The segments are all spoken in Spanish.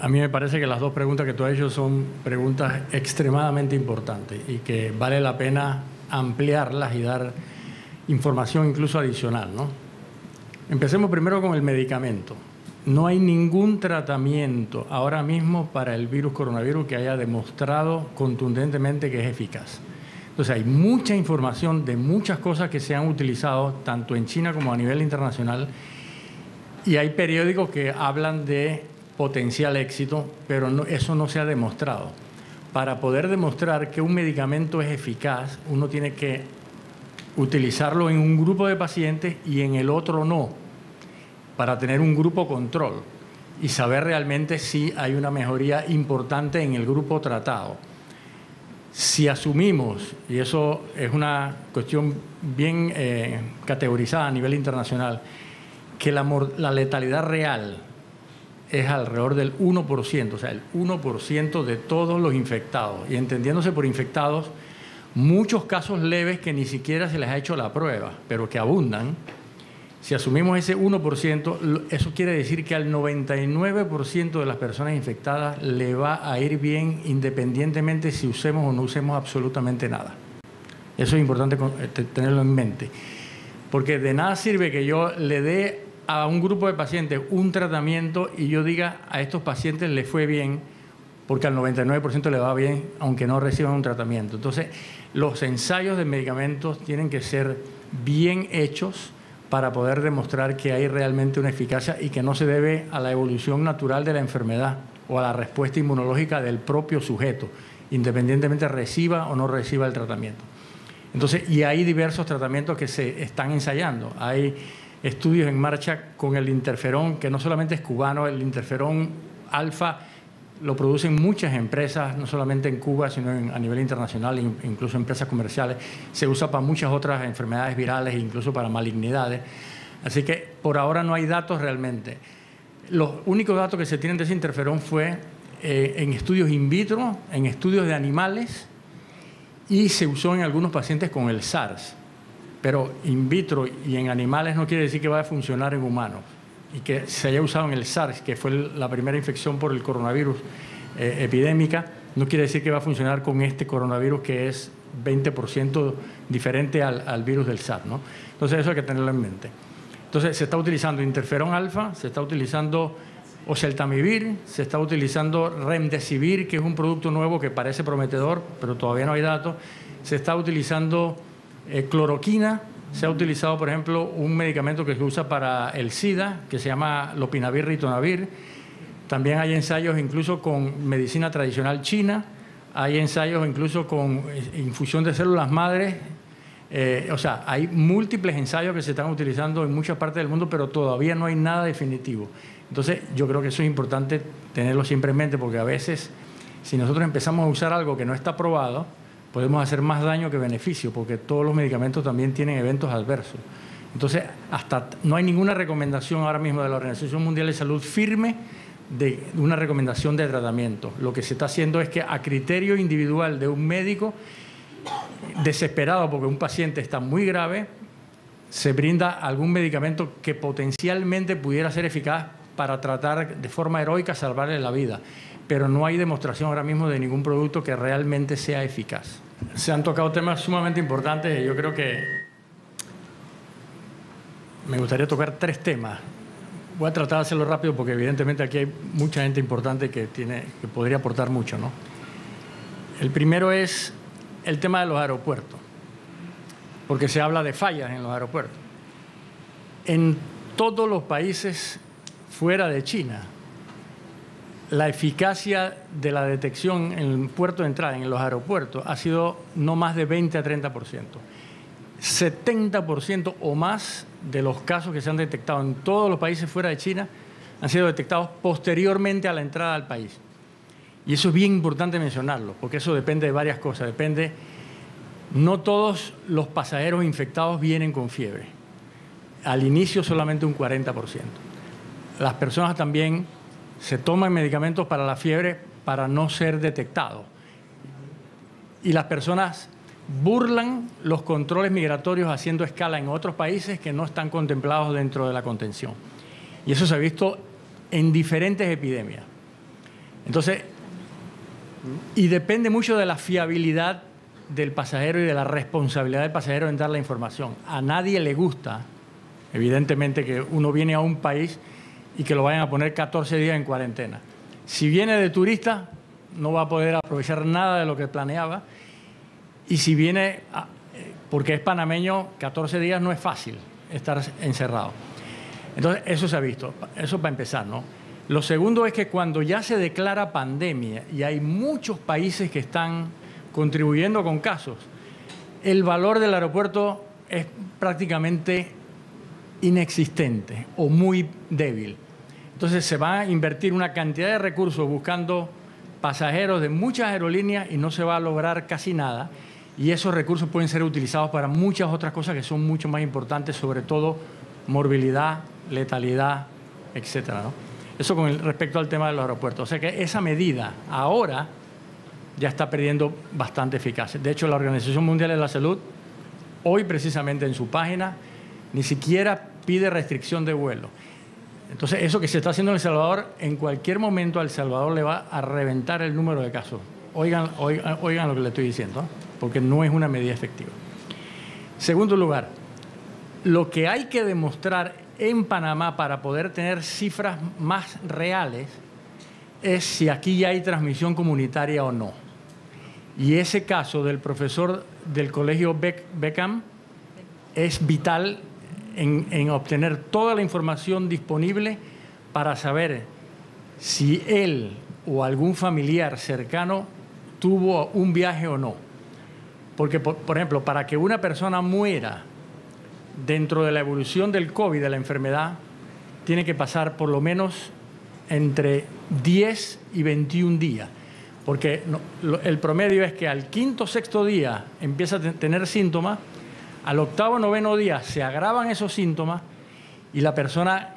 A mí me parece que las dos preguntas que tú has hecho son preguntas extremadamente importantes y que vale la pena ampliarlas y dar información incluso adicional, ¿no? Empecemos primero con el medicamento. No hay ningún tratamiento ahora mismo para el virus coronavirus que haya demostrado contundentemente que es eficaz. Entonces, hay mucha información de muchas cosas que se han utilizado tanto en China como a nivel internacional, y hay periódicos que hablan de potencial éxito, pero no, eso no se ha demostrado. Para poder demostrar que un medicamento es eficaz, uno tiene que utilizarlo en un grupo de pacientes y en el otro no, para tener un grupo control y saber realmente si hay una mejoría importante en el grupo tratado. Si asumimos, y eso es una cuestión bien categorizada a nivel internacional, que la letalidad real es alrededor del 1%, o sea, el 1% de todos los infectados, y entendiéndose por infectados muchos casos leves que ni siquiera se les ha hecho la prueba, pero que abundan. Si asumimos ese 1%, eso quiere decir que al 99% de las personas infectadas le va a ir bien independientemente si usemos o no usemos absolutamente nada. Eso es importante tenerlo en mente, porque de nada sirve que yo le dé a un grupo de pacientes un tratamiento y yo diga a estos pacientes les fue bien, porque al 99% le va bien aunque no reciban un tratamiento. Entonces, los ensayos de medicamentos tienen que ser bien hechos para poder demostrar que hay realmente una eficacia y que no se debe a la evolución natural de la enfermedad o a la respuesta inmunológica del propio sujeto, independientemente reciba o no reciba el tratamiento. Entonces, y hay diversos tratamientos que se están ensayando. Hay estudios en marcha con el interferón, que no solamente es cubano, el interferón alfa lo producen muchas empresas, no solamente en Cuba, sino a nivel internacional, incluso empresas comerciales. Se usa para muchas otras enfermedades virales, incluso para malignidades. Así que por ahora no hay datos realmente. Los únicos datos que se tienen de ese interferón fue en estudios in vitro, en estudios de animales, y se usó en algunos pacientes con el SARS. Pero in vitro y en animales no quiere decir que vaya a funcionar en humanos. Y que se haya usado en el SARS, que fue la primera infección por el coronavirus epidémica, no quiere decir que va a funcionar con este coronavirus que es 20% diferente al virus del SARS, ¿no? Entonces, eso hay que tenerlo en mente. Entonces, se está utilizando interferón alfa, se está utilizando oseltamivir, se está utilizando remdesivir, que es un producto nuevo que parece prometedor, pero todavía no hay datos. Se está utilizando cloroquina. Se ha utilizado, por ejemplo, un medicamento que se usa para el SIDA, que se llama Lopinavir-Ritonavir. También hay ensayos incluso con medicina tradicional china. Hay ensayos incluso con infusión de células madres. O sea, hay múltiples ensayos que se están utilizando en muchas partes del mundo, pero todavía no hay nada definitivo. Entonces, yo creo que eso es importante tenerlo siempre en mente, porque a veces, si nosotros empezamos a usar algo que no está probado, podemos hacer más daño que beneficio, porque todos los medicamentos también tienen eventos adversos. Entonces, no hay ninguna recomendación ahora mismo de la Organización Mundial de Salud firme de una recomendación de tratamiento. Lo que se está haciendo es que a criterio individual de un médico desesperado porque un paciente está muy grave, se brinda algún medicamento que potencialmente pudiera ser eficaz para tratar de forma heroica salvarle la vida. Pero no hay demostración ahora mismo de ningún producto que realmente sea eficaz. Se han tocado temas sumamente importantes y yo creo que me gustaría tocar tres temas. Voy a tratar de hacerlo rápido porque evidentemente aquí hay mucha gente importante que podría aportar mucho, ¿no? El primero es el tema de los aeropuertos, porque se habla de fallas en los aeropuertos. En todos los países fuera de China, la eficacia de la detección en el puerto de entrada, en los aeropuertos, ha sido no más de 20 a 30%. 70% o más de los casos que se han detectado en todos los países fuera de China han sido detectados posteriormente a la entrada al país. Y eso es bien importante mencionarlo, porque eso depende de varias cosas. Depende, no todos los pasajeros infectados vienen con fiebre. Al inicio solamente un 40%. Las personas también se toman medicamentos para la fiebre para no ser detectados. Y las personas burlan los controles migratorios haciendo escala en otros países que no están contemplados dentro de la contención. Y eso se ha visto en diferentes epidemias. Entonces, y depende mucho de la fiabilidad del pasajero y de la responsabilidad del pasajero en dar la información. A nadie le gusta, evidentemente, que uno viene a un país y que lo vayan a poner 14 días en cuarentena. Si viene de turista, no va a poder aprovechar nada de lo que planeaba. Y si viene, porque es panameño, 14 días no es fácil estar encerrado. Entonces, eso se ha visto. Eso para empezar, ¿no? Lo segundo es que cuando ya se declara pandemia y hay muchos países que están contribuyendo con casos, el valor del aeropuerto es prácticamente inexistente o muy débil. Entonces, se va a invertir una cantidad de recursos buscando pasajeros de muchas aerolíneas y no se va a lograr casi nada. Y esos recursos pueden ser utilizados para muchas otras cosas que son mucho más importantes, sobre todo morbilidad, letalidad, etcétera, ¿no? Eso con respecto al tema de los aeropuertos. O sea que esa medida ahora ya está perdiendo bastante eficacia. De hecho, la Organización Mundial de la Salud, hoy precisamente en su página, ni siquiera pide restricción de vuelo. Entonces, eso que se está haciendo en El Salvador, en cualquier momento a El Salvador le va a reventar el número de casos. Oigan lo que le estoy diciendo, ¿eh? Porque no es una medida efectiva. Segundo lugar, lo que hay que demostrar en Panamá para poder tener cifras más reales es si aquí ya hay transmisión comunitaria o no. Y ese caso del profesor del colegio Beckham es vital en obtener toda la información disponible para saber si él o algún familiar cercano tuvo un viaje o no. Porque, por ejemplo, para que una persona muera dentro de la evolución del COVID, de la enfermedad, tiene que pasar por lo menos entre 10 y 21 días. Porque el promedio es que al quinto o sexto día empieza a tener síntomas, al octavo o noveno día se agravan esos síntomas y la persona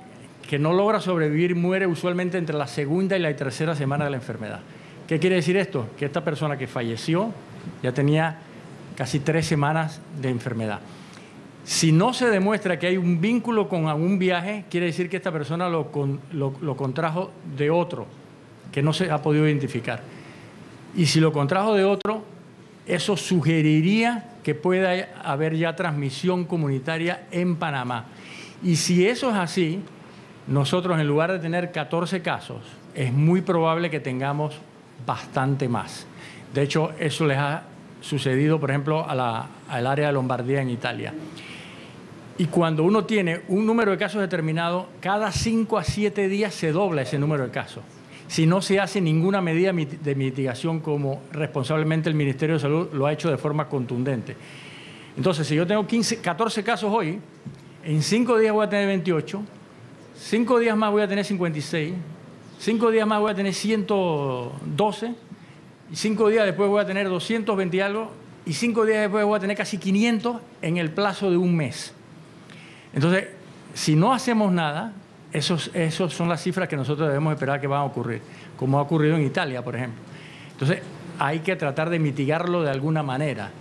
que no logra sobrevivir muere usualmente entre la segunda y la tercera semana de la enfermedad. ¿Qué quiere decir esto? Que esta persona que falleció ya tenía casi 3 semanas de enfermedad. Si no se demuestra que hay un vínculo con algún viaje, quiere decir que esta persona lo contrajo de otro, que no se ha podido identificar. Y si lo contrajo de otro, eso sugeriría que pueda haber ya transmisión comunitaria en Panamá. Y si eso es así, nosotros en lugar de tener 14 casos, es muy probable que tengamos bastante más. De hecho, eso les ha sucedido, por ejemplo, al área de Lombardía en Italia. Y cuando uno tiene un número de casos determinado, cada 5 a 7 días se dobla ese número de casos. Si no se hace ninguna medida de mitigación como responsablemente el Ministerio de Salud lo ha hecho de forma contundente. Entonces, si yo tengo 14 casos hoy, en 5 días voy a tener 28, 5 días más voy a tener 56, 5 días más voy a tener 112, y 5 días después voy a tener 220 y algo, y 5 días después voy a tener casi 500 en el plazo de un mes. Entonces, si no hacemos nada, esos son las cifras que nosotros debemos esperar que van a ocurrir, como ha ocurrido en Italia, por ejemplo. Entonces, hay que tratar de mitigarlo de alguna manera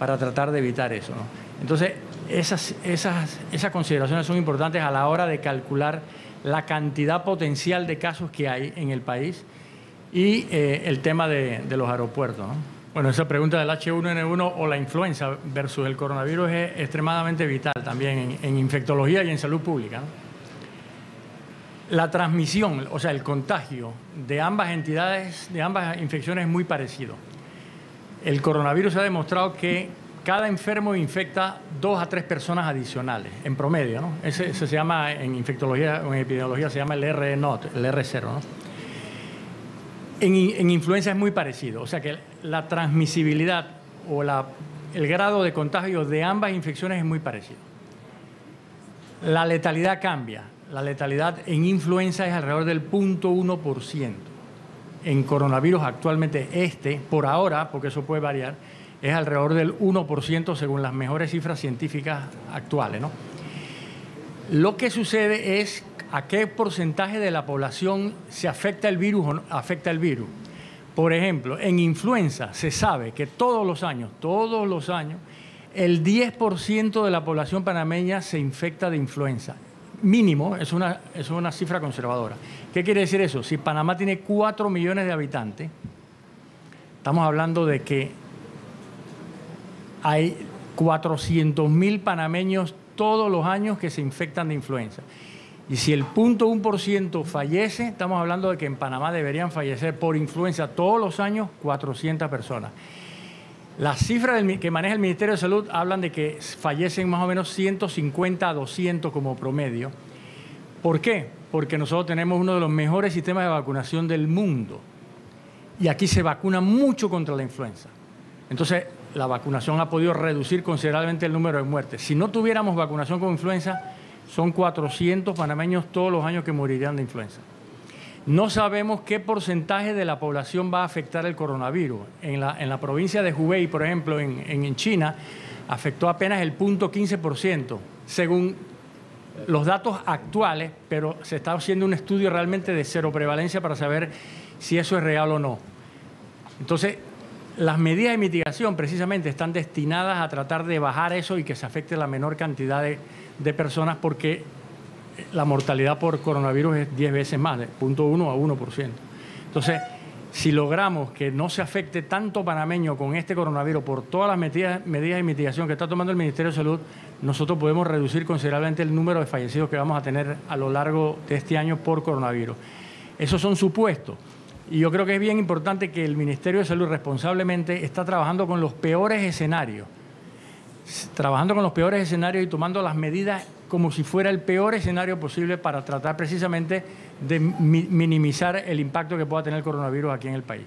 para tratar de evitar eso, ¿no? Entonces, esas consideraciones son importantes a la hora de calcular la cantidad potencial de casos que hay en el país y el tema de los aeropuertos, ¿no? Bueno, esa pregunta del H1N1 o la influenza versus el coronavirus es extremadamente vital también en infectología y en salud pública, ¿no? La transmisión, o sea, el contagio de ambas entidades, de ambas infecciones es muy parecido. El coronavirus ha demostrado que cada enfermo infecta 2 a 3 personas adicionales, en promedio, ¿no? Ese se llama, en infectología o en epidemiología, se llama el R0, ¿no? En influenza es muy parecido, o sea que la transmisibilidad o el grado de contagio de ambas infecciones es muy parecido. La letalidad cambia. La letalidad en influenza es alrededor del 0.1%. En coronavirus actualmente por ahora, porque eso puede variar, es alrededor del 1% según las mejores cifras científicas actuales, ¿no? Lo que sucede es a qué porcentaje de la población se afecta el virus o no afecta el virus. Por ejemplo, en influenza se sabe que todos los años, el 10% de la población panameña se infecta de influenza. mínimo, es una cifra conservadora. ¿Qué quiere decir eso? Si Panamá tiene 4 millones de habitantes, estamos hablando de que hay 400.000 panameños todos los años que se infectan de influenza. Y si el 0.1% fallece, estamos hablando de que en Panamá deberían fallecer por influenza todos los años 400 personas. Las cifras que maneja el Ministerio de Salud hablan de que fallecen más o menos 150 a 200 como promedio. ¿Por qué? Porque nosotros tenemos uno de los mejores sistemas de vacunación del mundo. Y aquí se vacuna mucho contra la influenza. Entonces, la vacunación ha podido reducir considerablemente el número de muertes. Si no tuviéramos vacunación con influenza, son 400 panameños todos los años que morirían de influenza. No sabemos qué porcentaje de la población va a afectar el coronavirus. En la provincia de Hubei, por ejemplo, en China, afectó apenas el 0.15%, según los datos actuales, pero se está haciendo un estudio realmente de cero prevalencia para saber si eso es real o no. Entonces, las medidas de mitigación precisamente están destinadas a tratar de bajar eso y que se afecte la menor cantidad de personas, porque la mortalidad por coronavirus es 10 veces más, de 0.1 a 1%. Entonces, si logramos que no se afecte tanto panameño con este coronavirus por todas las medidas de mitigación que está tomando el Ministerio de Salud, nosotros podemos reducir considerablemente el número de fallecidos que vamos a tener a lo largo de este año por coronavirus. Esos son supuestos. Y yo creo que es bien importante que el Ministerio de Salud responsablemente está trabajando con los peores escenarios. Trabajando con los peores escenarios y tomando las medidas como si fuera el peor escenario posible para tratar precisamente de minimizar el impacto que pueda tener el coronavirus aquí en el país.